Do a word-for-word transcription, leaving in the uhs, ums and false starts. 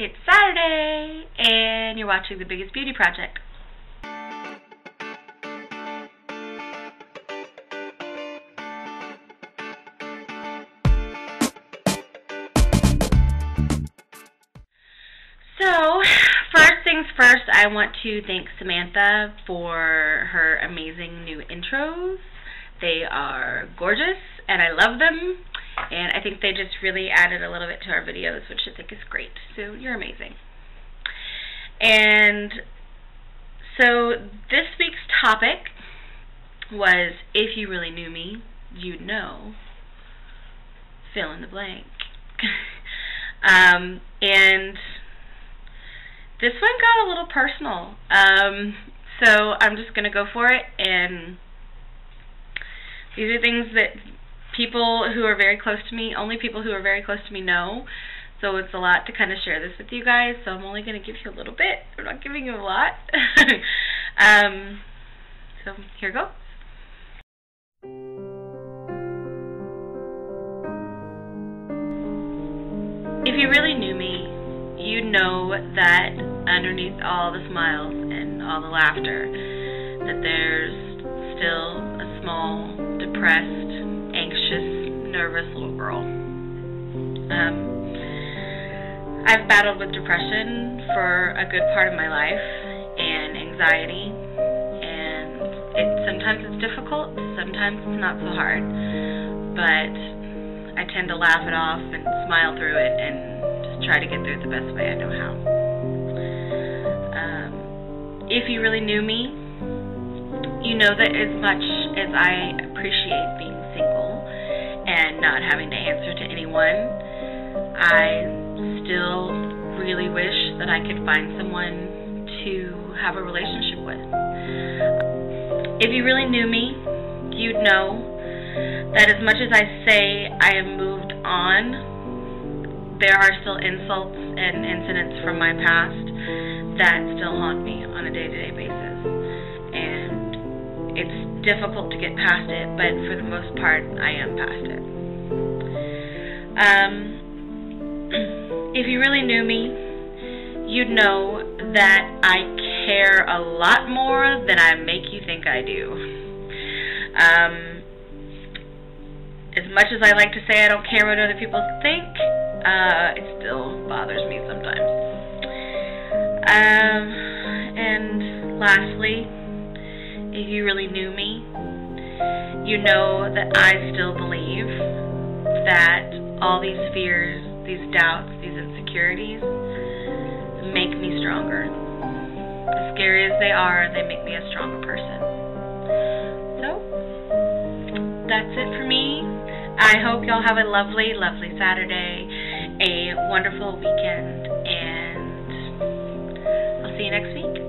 It's Saturday, and you're watching The Biggest Beauty Project. So, first things first, I want to thank Samantha for her amazing new intros. They are gorgeous, and I love them. And I think they just really added a little bit to our videos, which I think is great. So you're amazing. And so this week's topic was, if you really knew me, you'd know, fill in the blank. um, and this one got a little personal. Um, so I'm just going to go for it. And these are things that people who are very close to me, only people who are very close to me know, so it's a lot to kind of share this with you guys, so I'm only going to give you a little bit. I'm not giving you a lot. um, so here goes. If you really knew me, you'd know that underneath all the smiles and all the laughter, that there's still a small, depressed, anxious, nervous little girl. Um, I've battled with depression for a good part of my life, and anxiety, and it, sometimes it's difficult, sometimes it's not so hard, but I tend to laugh it off and smile through it and just try to get through it the best way I know how. Um, if you really knew me, you know that as much as I appreciate being single and not having to answer to anyone, I still really wish that I could find someone to have a relationship with. If you really knew me, you'd know that as much as I say I have moved on, there are still insults and incidents from my past that still haunt me on a day-to-day basis. And it's difficult to get past it, but for the most part, I am past it. Um, if you really knew me, you'd know that I care a lot more than I make you think I do. Um, as much as I like to say I don't care what other people think, uh, it still bothers me sometimes. Um, and lastly, if you really knew me, you know that I still believe that all these fears, these doubts, these insecurities make me stronger. As scary as they are, they make me a stronger person. So, that's it for me. I hope y'all have a lovely, lovely Saturday, a wonderful weekend, and I'll see you next week.